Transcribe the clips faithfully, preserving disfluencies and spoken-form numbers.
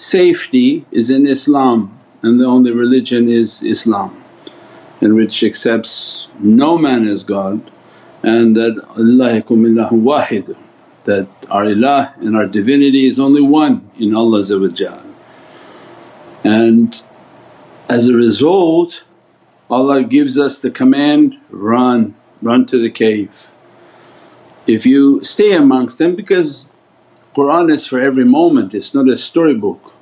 safety is in Islam, and the only religion is Islam, in which accepts no man as God, and that Allahikum illahu wahid, that our ilah and our divinity is only one in Allah. And as a result, Allah gives us the command, run, run to the cave. If you stay amongst them, because Qur'an is for every moment, it's not a storybook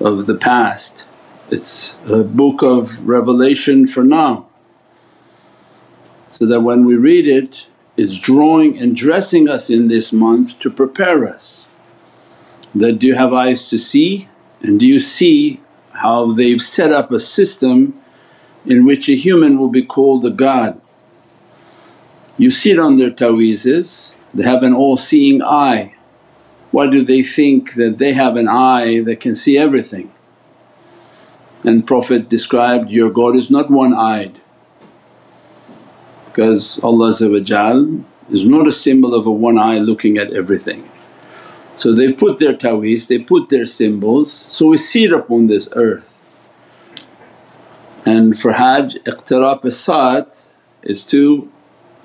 of the past, it's a book of revelation for now. So that when we read it, it's drawing and dressing us in this month to prepare us. That do you have eyes to see, and do you see how they've set up a system in which a human will be called a god? You sit on their taweezes, they have an all-seeing eye. Why do they think that they have an eye that can see everything? And Prophet described, your God is not one-eyed, because Allah is not a symbol of a one eye looking at everything. So they put their taweez, they put their symbols, so we see it upon this earth. And for Hajj, iqtirab as-sa'at is to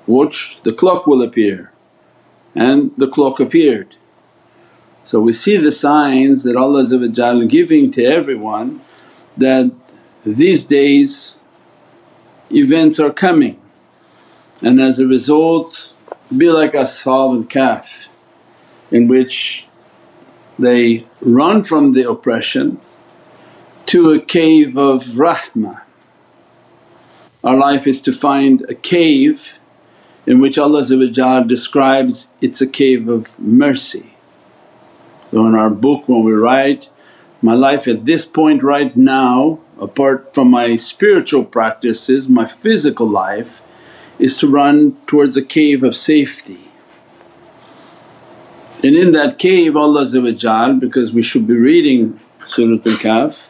watch the clock will appear, and the clock appeared. So we see the signs that Allah giving to everyone that these days events are coming, and as a result be like Ashab al-Kahf, in which they run from the oppression to a cave of rahmah. Our life is to find a cave in which Allah describes it's a cave of mercy. So in our book when we write, my life at this point right now, apart from my spiritual practices, my physical life is to run towards a cave of safety. And in that cave Allah, because we should be reading Surat al-Kahf,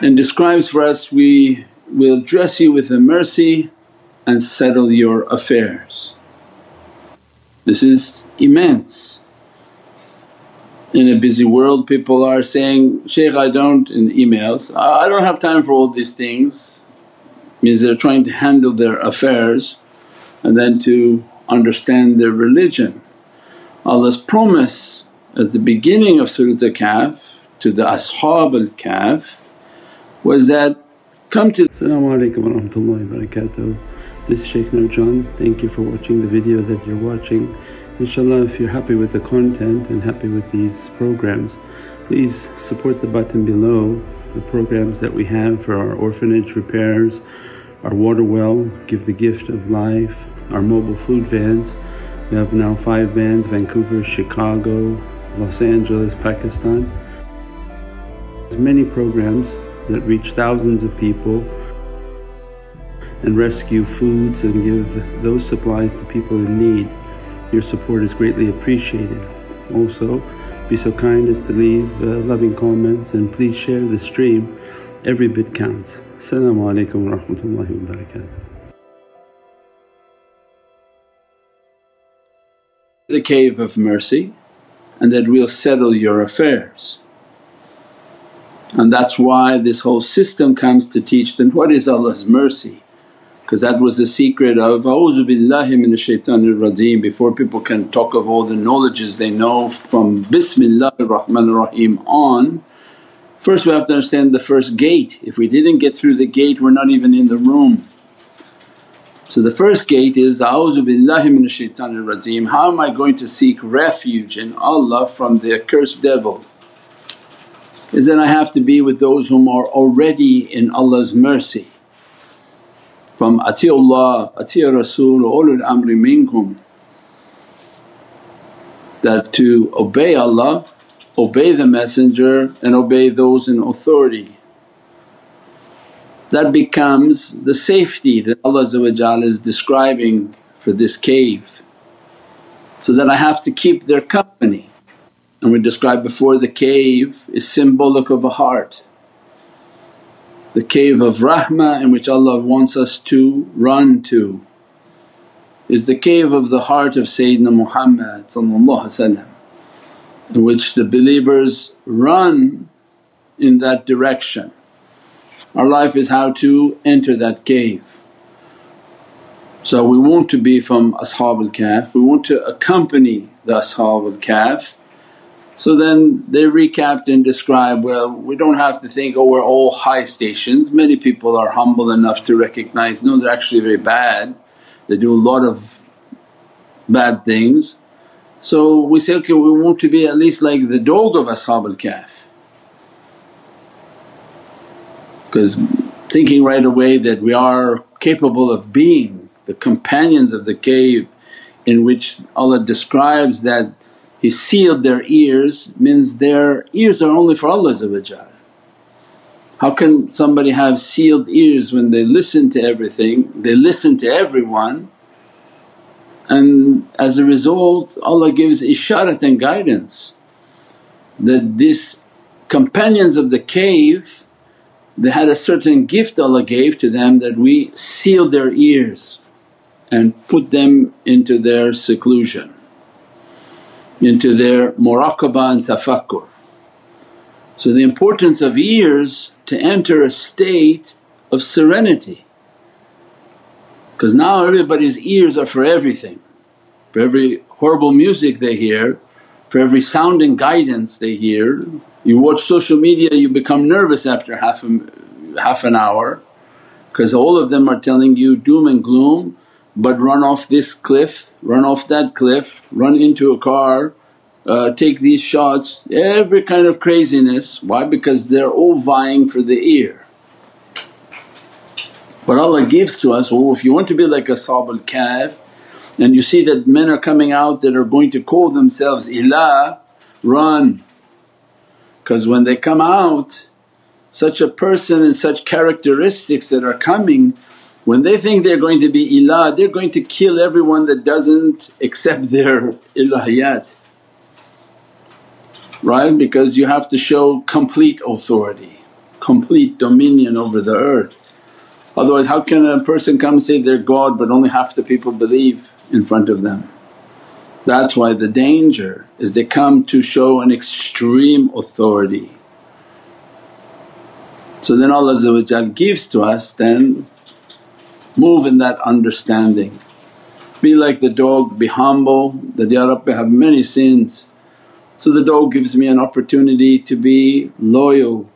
and describes for us, we will dress you with the mercy and settle your affairs. This is immense. In a busy world people are saying, Shaykh I don't… in emails, I don't have time for all these things. Means they're trying to handle their affairs and then to understand their religion. Allah's promise at the beginning of Surat al-Kahf to the Ashab al-Kahf was that, come to… As-salamu alaykum wa rahmatullahi wa barakatuh. This is Shaykh Nurjan. Thank you for watching the video that you're watching. Inshallah, if you're happy with the content and happy with these programs, please support the button below, the programs that we have for our orphanage repairs, our water well, Give the Gift of Life, our mobile food vans. We have now five vans, Vancouver, Chicago, Los Angeles, Pakistan. There's many programs that reach thousands of people and rescue foods and give those supplies to people in need. Your support is greatly appreciated. Also, be so kind as to leave uh, loving comments, and please share the stream. Every bit counts. As-salamu alaykum wa rahmatullahi wa barakatuh. The cave of mercy, and that we'll settle your affairs. And that's why this whole system comes to teach them what is Allah's mercy, because that was the secret of A'udhu billahi minash shaitanir rajeem, before people can talk of all the knowledges they know from Bismillahir Rahmanir Rahim on. First we have to understand the first gate. If we didn't get through the gate, we're not even in the room. So the first gate is, A'udhu billahi minash shaitanir rajeem, how am I going to seek refuge in Allah from the accursed devil? Is that I have to be with those whom are already in Allah's mercy. From Ati'ullah, Ati'ur Rasul, Ulul Amri minkum, that to obey Allah, obey the Messenger, and obey those in authority. That becomes the safety that Allah is describing for this cave, so that I have to keep their company. And we described before, the cave is symbolic of a heart, the cave of rahmah in which Allah wants us to run to is the cave of the heart of Sayyidina Muhammad, in which the believers run in that direction. Our life is how to enter that cave. So we want to be from Ashab al-Kahf, we want to accompany the Ashab al-Kahf. So then they recapped and described, well, we don't have to think, oh, we're all high stations. Many people are humble enough to recognize, no, they're actually very bad, they do a lot of bad things. So we say, okay, we want to be at least like the dog of Ashab al-Kahf, because thinking right away that we are capable of being the companions of the cave, in which Allah describes that He sealed their ears, means their ears are only for Allah. How can somebody have sealed ears when they listen to everything, they listen to everyone, and as a result Allah gives isharat and guidance that these companions of the cave, they had a certain gift Allah gave to them, that we sealed their ears and put them into their seclusion, into their muraqabah and tafakkur. So the importance of ears to enter a state of serenity, because now everybody's ears are for everything, for every horrible music they hear, for every sound and guidance they hear. You watch social media, you become nervous after half, a, half an hour, because all of them are telling you doom and gloom, but run off this cliff, run off that cliff, run into a car, uh, take these shots, every kind of craziness. Why? Because they're all vying for the ear. But Allah gives to us, oh, if you want to be like Ashab al-Kahf and you see that men are coming out that are going to call themselves ilah, run. Because when they come out, such a person and such characteristics that are coming, when they think they're going to be ilah, they're going to kill everyone that doesn't accept their ilahiyat, right? Because you have to show complete authority, complete dominion over the earth. Otherwise how can a person come say they're God but only half the people believe in front of them? That's why the danger is they come to show an extreme authority. So then Allah gives to us, then move in that understanding. Be like the dog, be humble that, Ya Rabbi, have many sins, so the dog gives me an opportunity to be loyal,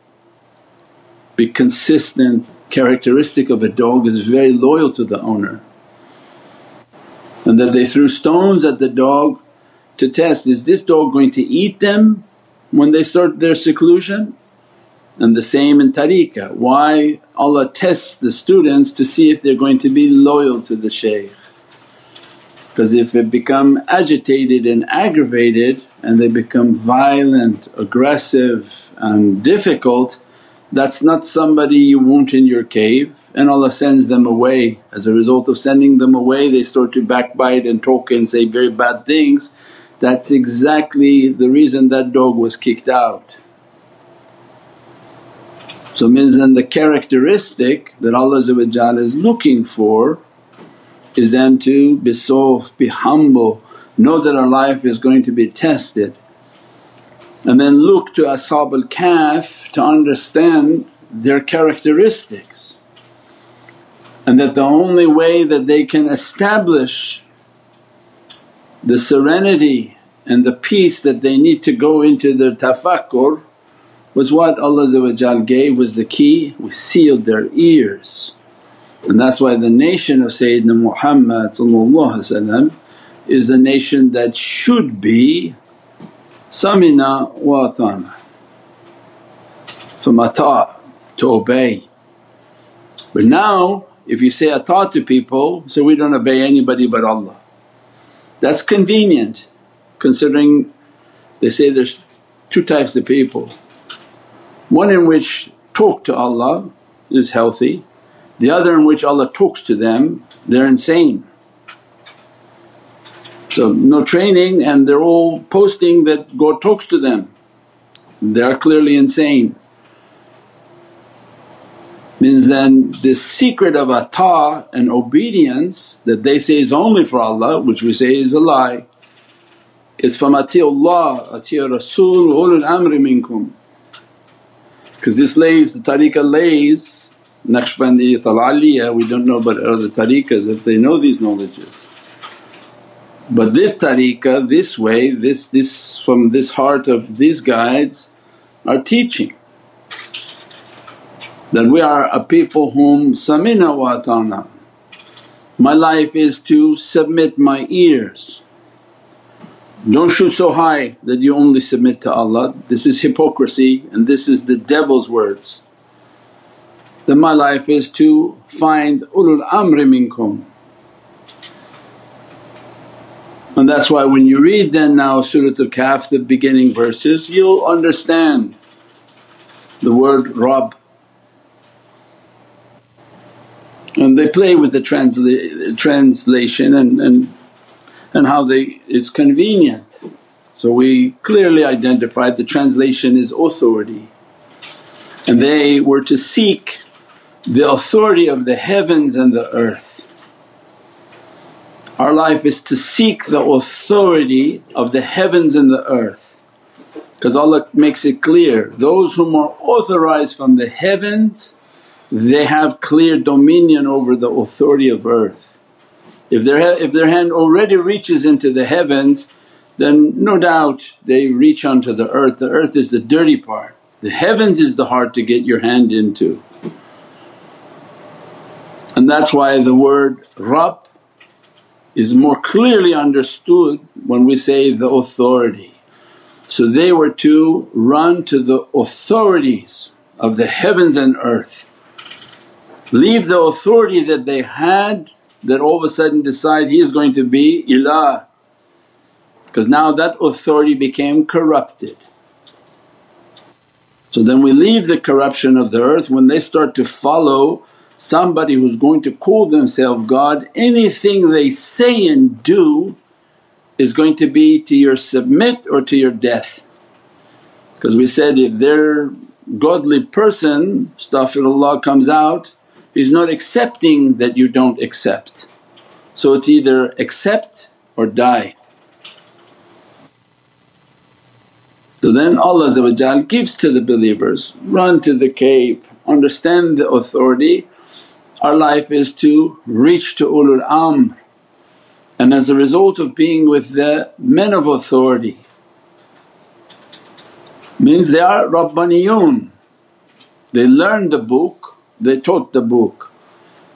be consistent. Characteristic of a dog is very loyal to the owner, and that they threw stones at the dog to test, is this dog going to eat them when they start their seclusion? And the same in tariqah, why Allah tests the students to see if they're going to be loyal to the shaykh, because if they become agitated and aggravated and they become violent, aggressive and difficult, that's not somebody you want in your cave, and Allah sends them away. As a result of sending them away, they start to backbite and talk and say very bad things. That's exactly the reason that dog was kicked out. So means then the characteristic that Allah is looking for is then to be soft, be humble, know that our life is going to be tested. And then look to Ashab al-Kahf to understand their characteristics, and that the only way that they can establish the serenity and the peace that they need to go into their tafakkur was what Allah gave, was the key. We sealed their ears, and that's why the nation of Sayyidina Muhammad is a nation that should be samina wa ata'na, from ata', to obey. But now if you say ata' to people, so we don't obey anybody but Allah. That's convenient, considering they say there's two types of people, one in which talk to Allah is healthy, the other in which Allah talks to them, they're insane. So no training, and they're all posting that God talks to them, they are clearly insane. Means then the secret of ata' and obedience that they say is only for Allah, which we say is a lie, is from Atiya Allah, Atiya Rasul, Ulul Amr minkum. Because this lays, the tariqah lays, Naqshbandi, Tal'aliyah, we don't know about other tariqahs if they know these knowledges. But this tariqah, this way, this this from this heart of these guides are teaching that we are a people whom samina wa atana. My life is to submit my ears. Don't shoot so high that you only submit to Allah, this is hypocrisy and this is the devil's words. Then my life is to find ulul amri minkum. And that's why when you read then now Surat al-Kahf, the beginning verses, you'll understand the word Rabb. And they play with the transla translation and, and, and how they it's convenient. So we clearly identified the translation is authority, and they were to seek the authority of the heavens and the earth. Our life is to seek the authority of the heavens and the earth, because Allah makes it clear, those whom are authorized from the heavens, they have clear dominion over the authority of earth. If their, if their hand already reaches into the heavens, then no doubt they reach onto the earth. The earth is the dirty part, the heavens is the hard to get your hand into. And that's why the word Rabb is more clearly understood when we say the authority. So they were to run to the authorities of the heavens and earth, leave the authority that they had, that all of a sudden decide he is going to be ilah, because now that authority became corrupted. So then we leave the corruption of the earth when they start to follow somebody who's going to call themselves God. Anything they say and do is going to be to your submit or to your death, because we said if their godly person, astaghfirullah, comes out, he's not accepting that you don't accept. So it's either accept or die. So then Allah gives to the believers, run to the cave, understand the authority. Our life is to reach to ulul amr, and as a result of being with the men of authority, means they are Rabbaniyun. They learned the book, they taught the book,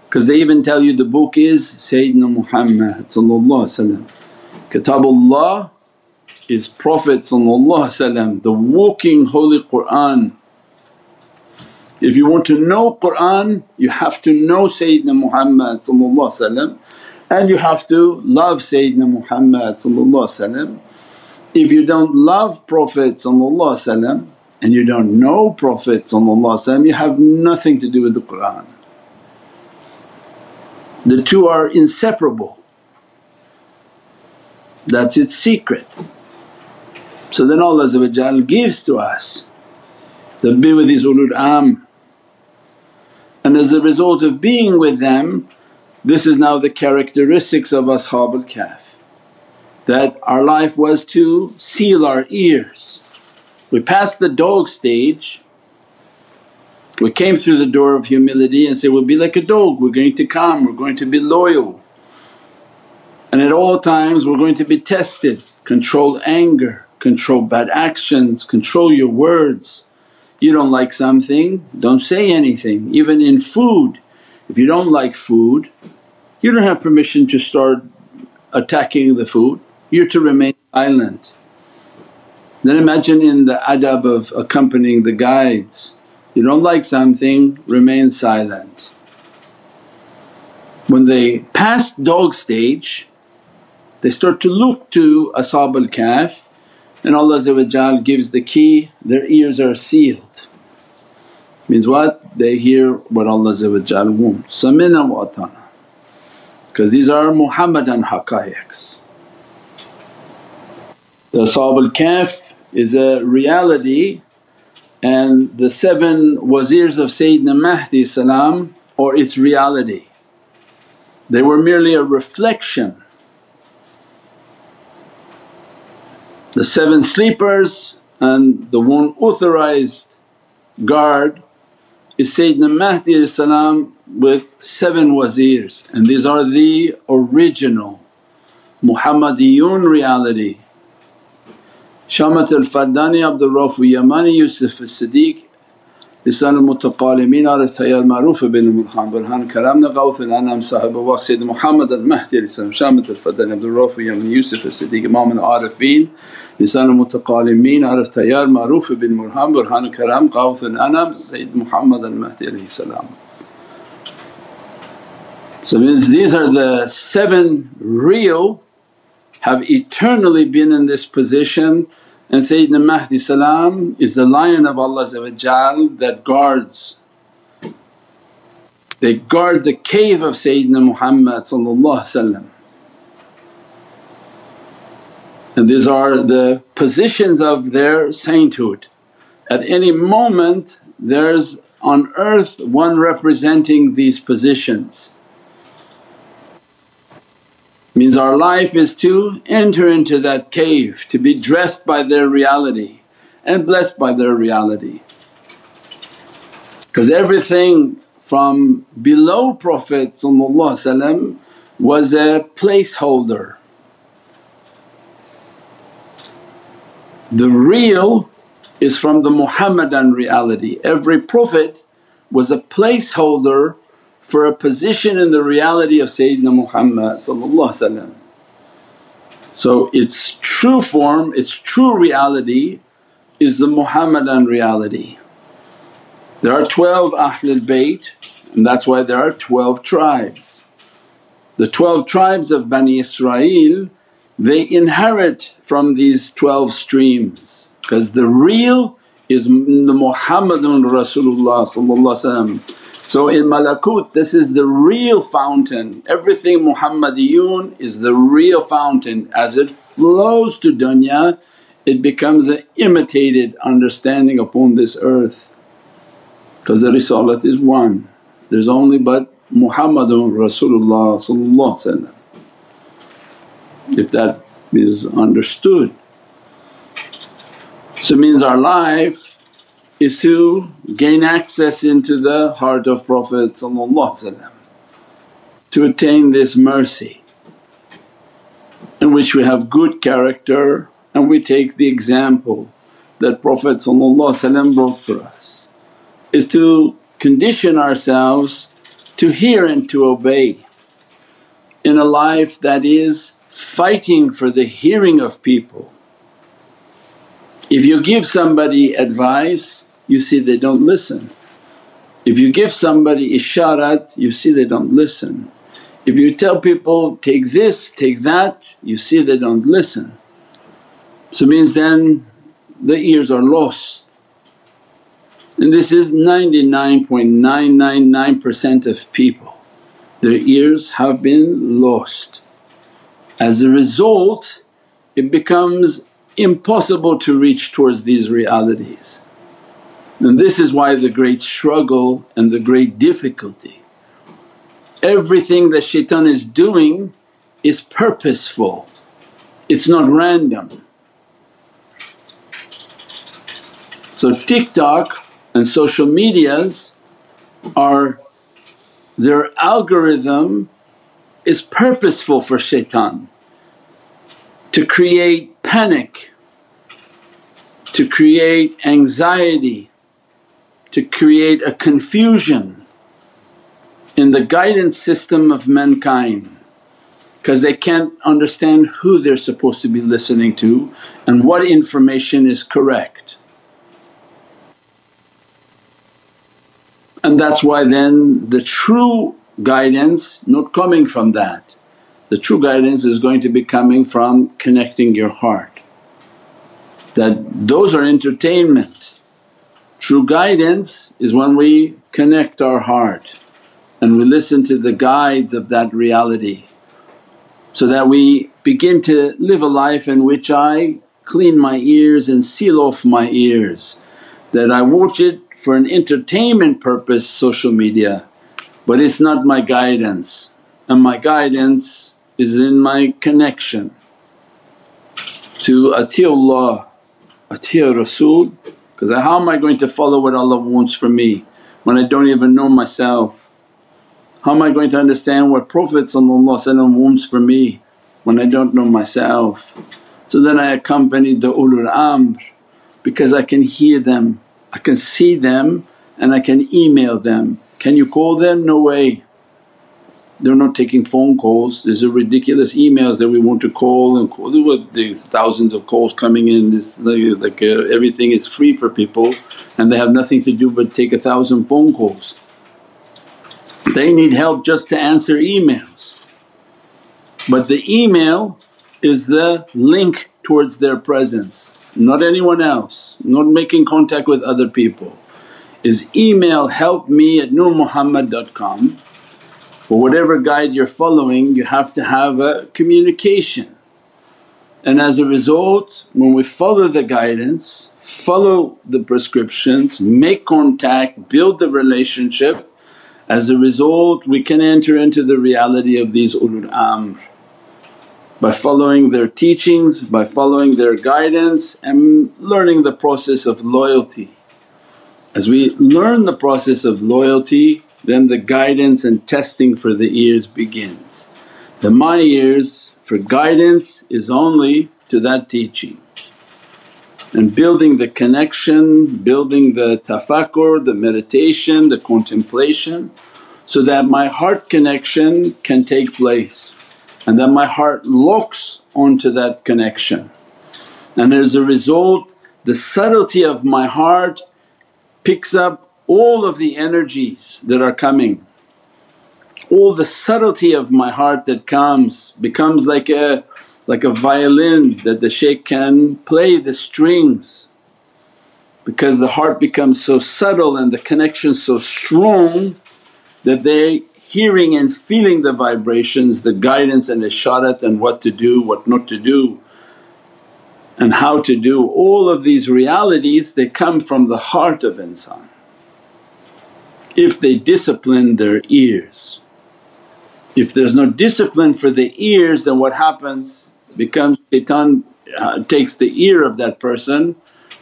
because they even tell you the book is Sayyidina Muhammad, Kitabullah is Prophet, the walking holy Qur'an. If you want to know Qur'an, you have to know Sayyidina Muhammad, and you have to love Sayyidina Muhammad. If you don't love Prophet and you don't know Prophet, you have nothing to do with the Qur'an. The two are inseparable, that's its secret. So then Allah gives to us that be with these ulul amr. And as a result of being with them, this is now the characteristics of Ashab al-Kahf, that our life was to seal our ears. We passed the dog stage, we came through the door of humility and said, we'll be like a dog, we're going to come, we're going to be loyal, and at all times we're going to be tested. Control anger, control bad actions, control your words. You don't like something, don't say anything. Even in food, if you don't like food, you don't have permission to start attacking the food, you're to remain silent. Then imagine in the adab of accompanying the guides, you don't like something, remain silent. When they pass dog stage, they start to look to Ashab al-Kahf, and Allah gives the key, their ears are sealed. Means what? They hear what Allah wants, samina wa atana, because these are Muhammadan haqqaiqs. The Ashab al-Kahf is a reality, and the seven wazirs of Sayyidina Mahdi salam or its reality. They were merely a reflection the seven sleepers, and the one authorized guard is Sayyidina Mahdi with seven wazirs, and these are the original Muhammadiyun reality. Shamat al-Faddani, Abdul Rauf al-Yamani, Yusuf al-Siddiq, Lisan al-Mutaqalimin, Arif Tayyar Ma'ruf bin Burhan, Burhan Karamna, Gawth al-Anam, Sahib al-Waqt, Sayyidina Muhammad al-Mahdi, Shamat al-Faddani, Abdul Rauf al-Yamani, Yusuf al-Siddiq, Imam al-Arifin, Lisan al-Mutaqalimin, Arif Tayyar Ma'ruf bin Burhan, Burhan Karam, Gawth al-Anam, Sayyid Muhammad al-Mahdi. So means these are the seven real, have eternally been in this position, and Sayyidina Mahdi salam is the lion of Allah that guards. They guard the cave of Sayyidina Muhammad, and these are the positions of their sainthood. At any moment there's on earth one representing these positions. Means our life is to enter into that cave, to be dressed by their reality and blessed by their reality. Because everything from below Prophet was a placeholder. The real is from the Muhammadan reality. Every Prophet was a placeholder for a position in the reality of Sayyidina Muhammad. So its true form, its true reality is the Muhammadan reality. There are twelve Ahlul Bayt, and that's why there are twelve tribes. The twelve tribes of Bani Israel, they inherit from these twelve streams, because the real is the Muhammadun Rasulullah. So in Malakut this is the real fountain, everything Muhammadiyun is the real fountain. As it flows to dunya it becomes an imitated understanding upon this earth, because the risalat is one, there's only but Muhammadun Rasulullah. If that is understood, so means our life is to gain access into the heart of Prophet to attain this mercy, in which we have good character and we take the example that Prophet brought for us, is to condition ourselves to hear and to obey in a life that is fighting for the hearing of people. If you give somebody advice, you see they don't listen. If you give somebody isharat, you see they don't listen. If you tell people, take this, take that, you see they don't listen. So means then the ears are lost, and this is ninety-nine point nine nine nine percent of people, their ears have been lost. As a result it becomes impossible to reach towards these realities. And this is why the great struggle and the great difficulty. Everything that shaitan is doing is purposeful, it's not random. So TikTok and social medias are… their algorithm is purposeful for shaitan to create panic, to create anxiety, to create a confusion in the guidance system of mankind, because they can't understand who they're supposed to be listening to and what information is correct. And that's why then the true guidance not coming from that, the true guidance is going to be coming from connecting your heart, that those are entertainment. True guidance is when we connect our heart and we listen to the guides of that reality, so that we begin to live a life in which I clean my ears and seal off my ears, that I watch it for an entertainment purpose, social media, but it's not my guidance, and my guidance is in my connection. to ati'ullah, ati'ur Rasul, because how am I going to follow what Allah wants from me when I don't even know myself? How am I going to understand what Prophet ﷺ wants from me when I don't know myself? So then I accompanied the Ulul Amr because I can hear them, I can see them, and I can email them. Can you call them? No way. They're not taking phone calls. There's a ridiculous emails that we want to call and call. There's thousands of calls coming in. This like, like uh, everything is free for people, and they have nothing to do but take a thousand phone calls. They need help just to answer emails, but the email is the link towards their presence, not anyone else, not making contact with other people. Is email help me at nur muhammad dot com. Or whatever guide you're following, you have to have a communication. And as a result, when we follow the guidance, follow the prescriptions, make contact, build the relationship, as a result we can enter into the reality of these Ulul Amr by following their teachings, by following their guidance, and learning the process of loyalty. As we learn the process of loyalty, then the guidance and testing for the ears begins. The my ears for guidance is only to that teaching, and building the connection, building the tafakkur, the meditation, the contemplation, so that my heart connection can take place and that my heart locks onto that connection. And as a result, the subtlety of my heart picks up all of the energies that are coming, all the subtlety of my heart that comes becomes like a, like a violin that the shaykh can play the strings, because the heart becomes so subtle and the connection so strong that they're hearing and feeling the vibrations, the guidance and isharat, and what to do, what not to do, and how to do. All of these realities, they come from the heart of insan if they discipline their ears. If there's no discipline for the ears, then what happens becomes shaitan uh, takes the ear of that person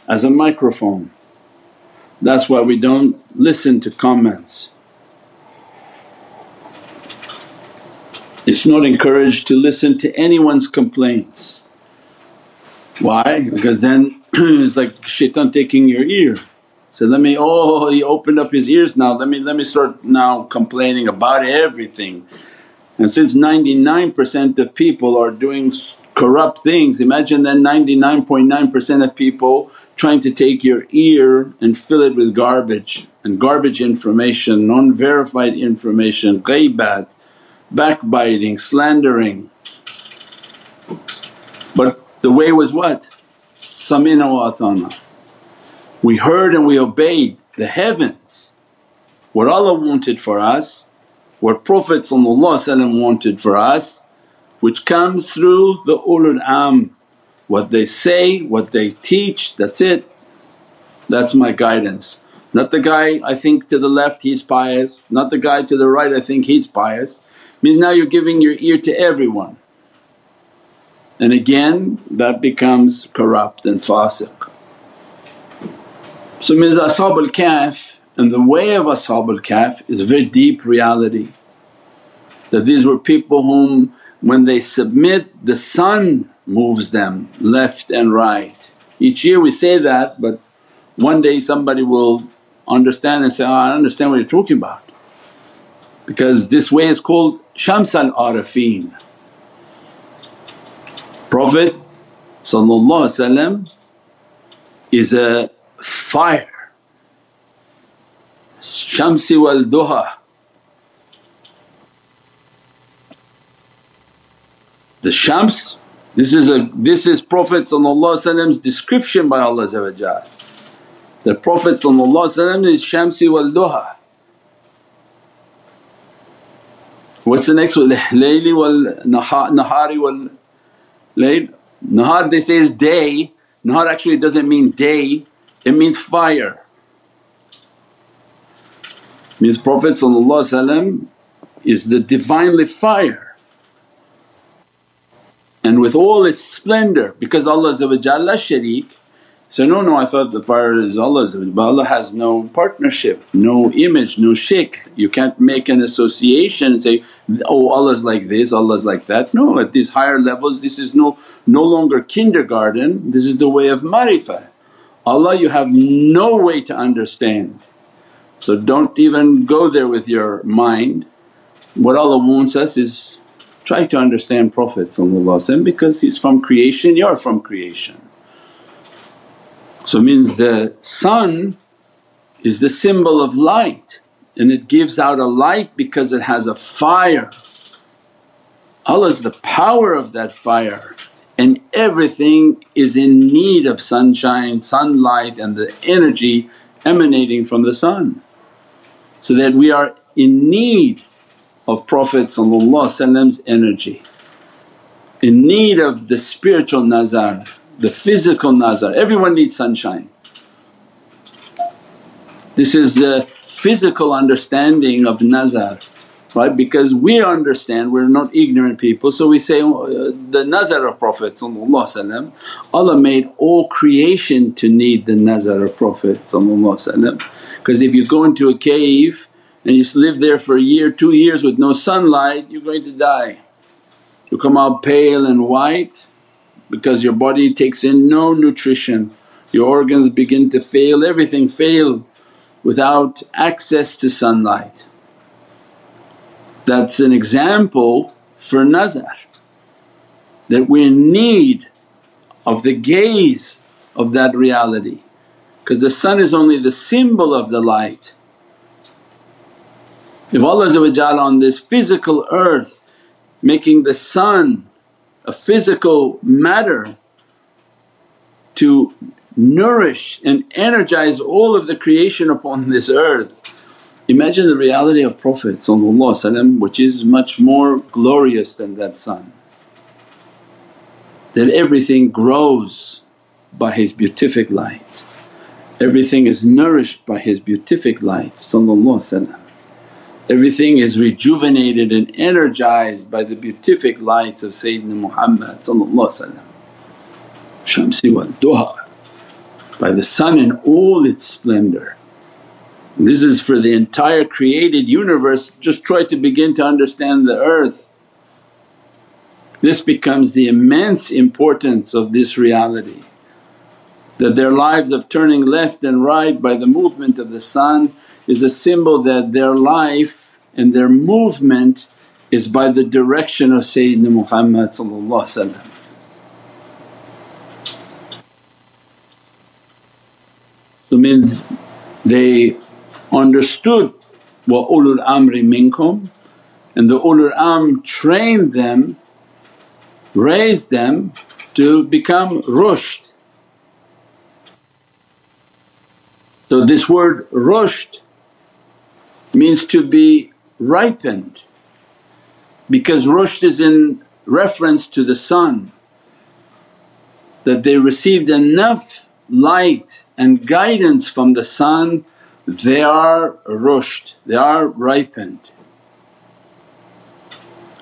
as a microphone. That's why we don't listen to comments. It's not encouraged to listen to anyone's complaints. Why? Because then it's like shaitan taking your ear. So let me, oh he opened up his ears now, let me let me start now complaining about everything. And since ninety-nine percent of people are doing corrupt things, imagine then ninety-nine point nine percent of people trying to take your ear and fill it with garbage and garbage information, non-verified information, ghaybat, backbiting, slandering. But the way was what? Samina wa atana. We heard and we obeyed the heavens, what Allah wanted for us, what Prophet ﷺ wanted for us, which comes through the Ulul Amr. What they say, what they teach, that's it, that's my guidance. Not the guy I think to the left he's pious, not the guy to the right I think he's pious. Means now you're giving your ear to everyone, and again that becomes corrupt and fasiq. So means Ashab al-Kahf, and the way of Ashab al-Kahf is a very deep reality, that these were people whom when they submit the sun moves them left and right. Each year we say that, but one day somebody will understand and say, oh, I understand what you're talking about, because this way is called Shams al-Arifin. Prophet is a fire, shamsi wal duha, the shams. This is a this is Prophet description by Allah. The Prophet is shamsi wal duha. What's the next one? Layli wal nahari wal layl. Nahar they say is day. Nahar actually doesn't mean day. It means fire. Means Prophet ﷺ is the Divinely fire. and with all its splendour, because Allah sharik. So, no, no, I thought the fire is Allah, but Allah has no partnership, no image, no shikh. You can't make an association and say, oh, Allah's like this, Allah's like that. No, at these higher levels this is no, no longer kindergarten, this is the way of marifah. Allah you have no way to understand, so don't even go there with your mind. What Allah wants us is try to understand Prophet because he's from creation, you're from creation. So means the sun is the symbol of light and it gives out a light because it has a fire. Allah's the power of that fire, and everything is in need of sunshine, sunlight and the energy emanating from the sun. So that we are in need of Prophet's energy, in need of the spiritual nazar, the physical nazar. Everyone needs sunshine. This is the physical understanding of nazar, right? Because we understand, we're not ignorant people, so we say, the nazar of Prophet, Allah made all creation to need the nazar of Prophet, because if you go into a cave and you live there for a year, two years with no sunlight, you're going to die. You come out pale and white, because your body takes in no nutrition, your organs begin to fail, everything fail without access to sunlight. That's an example for nazar, that we're in need of the gaze of that reality, because the sun is only the symbol of the light. If Allah on this physical earth making the sun a physical matter to nourish and energize all of the creation upon this earth, imagine the reality of Prophet which is much more glorious than that sun, that everything grows by his beatific lights, everything is nourished by his beatific lights, everything is rejuvenated and energized by the beatific lights of Sayyidina Muhammad Shamsi wa duha, by the sun in all its splendour. And this is for the entire created universe. Just try to begin to understand the earth. This becomes the immense importance of this reality, that their lives of turning left and right by the movement of the sun is a symbol that their life and their movement is by the direction of Sayyidina Muhammad. So means they understood wa ulul amri minkum, and the ulul amr trained them, raised them to become rushd. So this word rushd means to be ripened, because rushd is in reference to the sun, that they received enough light and guidance from the sun, they are rushd, they are ripened.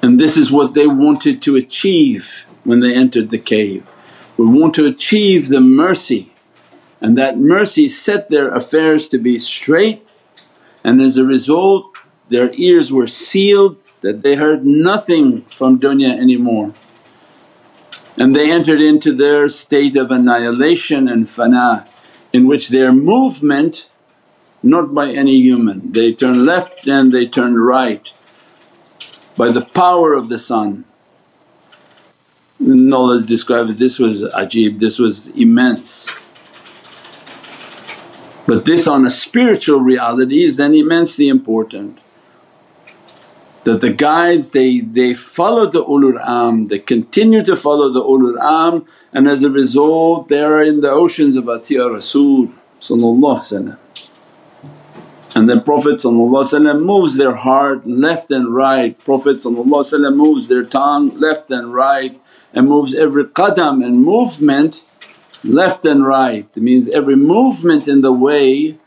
And this is what they wanted to achieve when they entered the cave. We want to achieve the mercy, and that mercy set their affairs to be straight. And as a result their ears were sealed, that they heard nothing from dunya anymore, and they entered into their state of annihilation and fana, in which their movement not by any human, they turn left and they turn right by the power of the sun. And Allah described this was ajib, this was immense. But this on a spiritual reality is then immensely important, that the guides they, they follow the ulul amr, they continue to follow the ulul amr, and as a result they are in the oceans of Atiya Rasul. And then Prophet moves their heart left and right, Prophet moves their tongue left and right, and moves every qadam and movement left and right. It means every movement in the way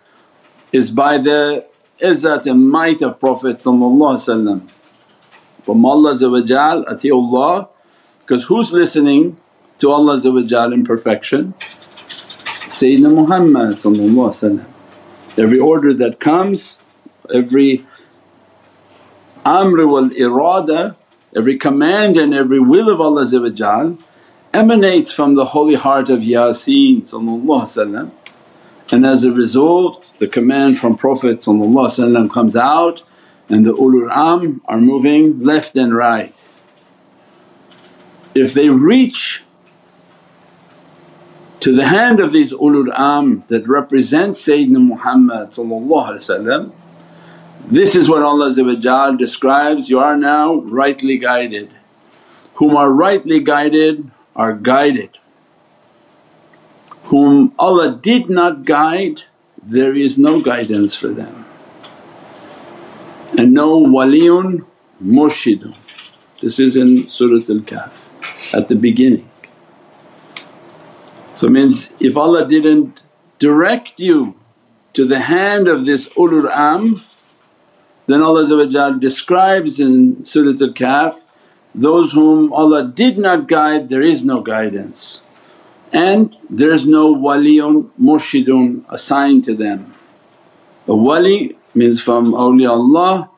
is by the izzat and might of Prophet. From Allah, atiullah, Because who's listening to Allah in perfection? Sayyidina Muhammad. Every order that comes, every amr wal irada, every command and every will of Allah emanates from the holy heart of Yasin, and as a result the command from Prophet comes out and the Ulul Amr are moving left and right. If they reach to the hand of these Ulul Amr that represent Sayyidina Muhammad, this is what Allah describes, you are now rightly guided. Whom are rightly guided are guided. Whom Allah did not guide, there is no guidance for them. And no waliyun murshidun. This is in Surat al-Kahf at the beginning. So means if Allah didn't direct you to the hand of this Ulul Amr, then Allah describes in Surat al-Kahf, those whom Allah did not guide there is no guidance and there is no waliyun murshidun assigned to them. A wali means from awliyaullah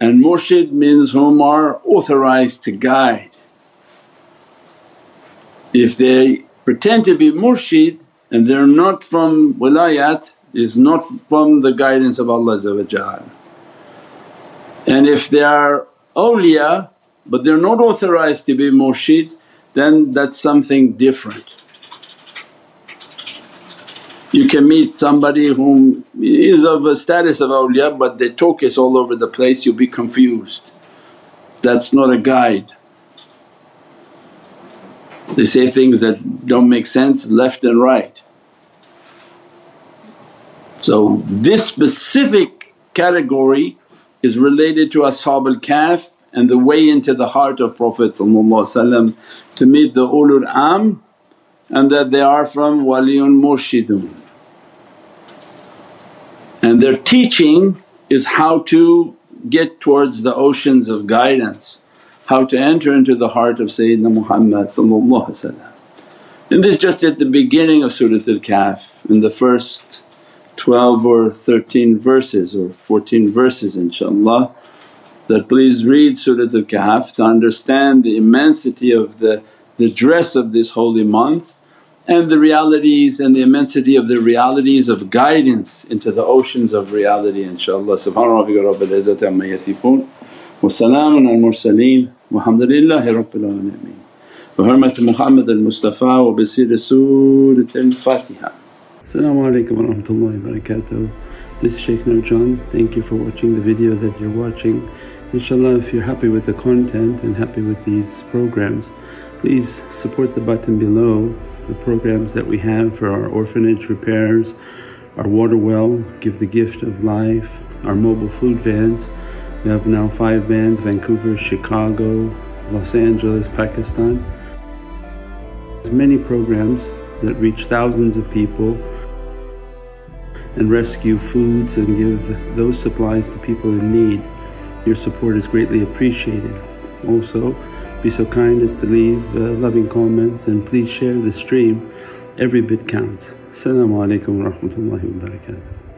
and murshid means whom are authorized to guide. If they pretend to be murshid and they're not from wilayat, is not from the guidance of Allah. And if they are awliya but they're not authorized to be murshid, then that's something different. You can meet somebody whom is of a status of awliya but their talk is all over the place, you'll be confused. That's not a guide. They say things that don't make sense left and right. So this specific category is related to Ashab al-Kahf and the way into the heart of Prophet to meet the Ulul Amr, and that they are from waliyun murshidun. And their teaching is how to get towards the oceans of guidance, how to enter into the heart of Sayyidina Muhammad. And this just at the beginning of Surat al-Kahf in the first twelve or thirteen verses or fourteen verses inshaAllah, that please read Surat al-Kahf to understand the immensity of the, the dress of this holy month and the realities and the immensity of the realities of guidance into the oceans of reality inshaAllah. Subhana rabbika rabbil izzati amma yasifoon wa salaamun al mursaleen walhamdulillahi rabbil alameen. Bi hurmati Muhammad al-Mustafa wa bi siri Surat al-Fatiha. As-salamu alaykum wa rahmatullahi wa barakatuh. This is Shaykh Nurjan. Thank you for watching the video that you're watching. InshaAllah, if you're happy with the content and happy with these programs, please support the button below, the programs that we have for our orphanage repairs, our water well, Give the Gift of Life, our mobile food vans. We have now five vans, Vancouver, Chicago, Los Angeles, Pakistan. There's many programs that reach thousands of people and rescue foods and give those supplies to people in need. Your support is greatly appreciated. Also, be so kind as to leave uh, loving comments and please share the stream. Every bit counts. As-salamu alaykum wa rahmatullahi wa barakatuh.